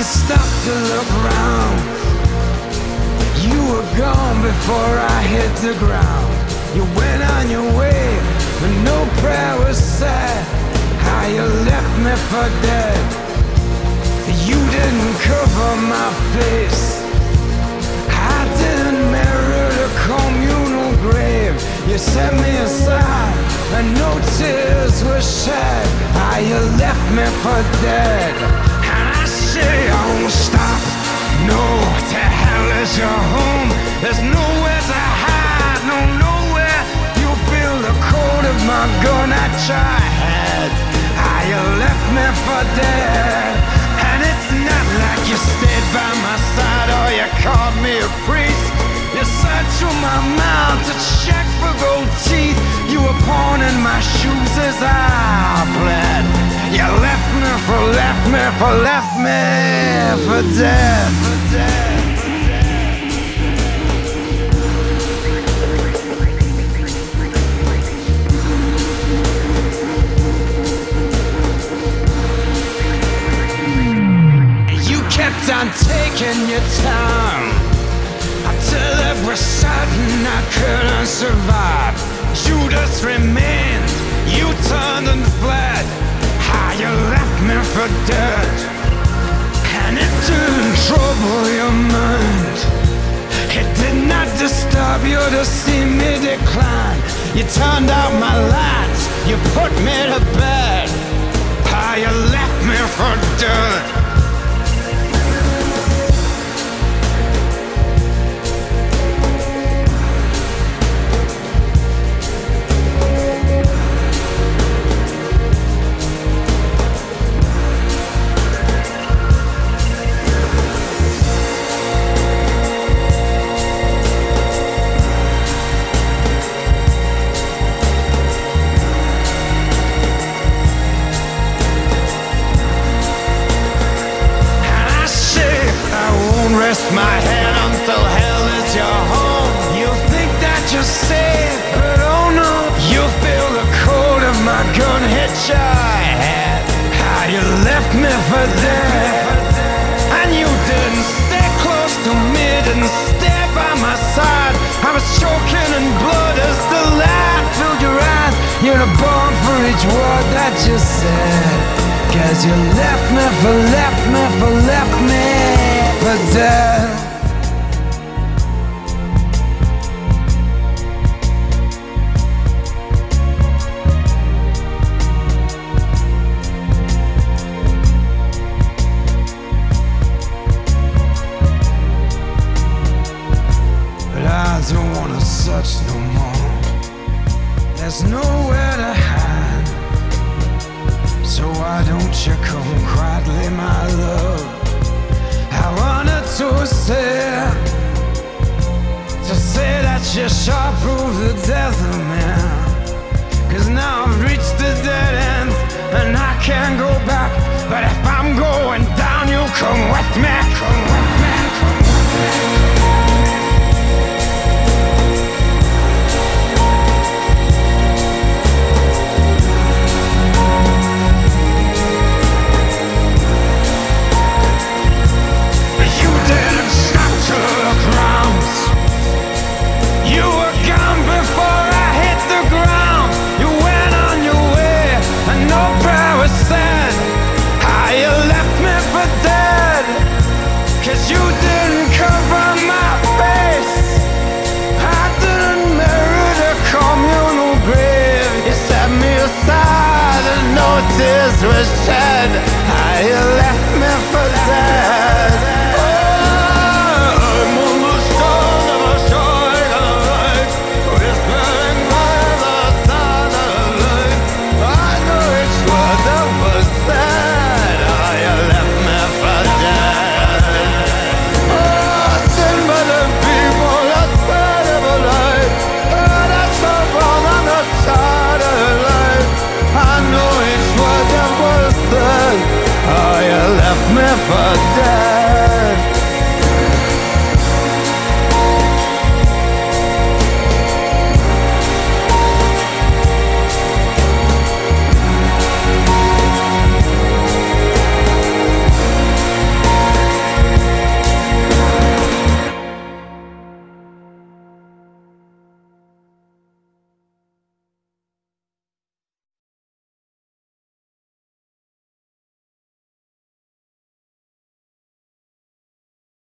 you stopped to look round. You were gone before I hit the ground. You went on your way, but no prayer was said. How you left me for dead. You didn't cover my face. I didn't marry the communal grave. You set me aside, and no tears were shed. How you left me for dead. Don't stop, no, to hell is your home. There's nowhere to hide, no, nowhere. You feel the cold of my gun at your head. Ah, you left me for dead. And it's not like you stayed by my side or you called me a priest. You searched through my mouth to check for gold teeth. You were pawning my shoes as I bled. You left me for dead. You kept on taking your time until every sudden I couldn't survive. Judas remained, you turned and fled. How you left me for dead. And it didn't trouble your mind. It did not disturb you to see me decline. You turned out my lights, you put me to bed. How you left me for dead. Rest my head until hell is your home. You think that you're safe, but oh no, you feel the cold of my gun hit your head. How you left me for dead. And you didn't stay close to me, didn't stay by my side. I was choking in blood as the light filled your eyes. You're a bomb for each word that you said. 'Cause you left me for dead. But I don't wanna search no more. There's nowhere to hide. So why don't you come quietly, my love? I wanted to say that you shall prove the death of man. 'Cause now I've reached the dead end and I can't go back. But if I'm going down, you come with me. But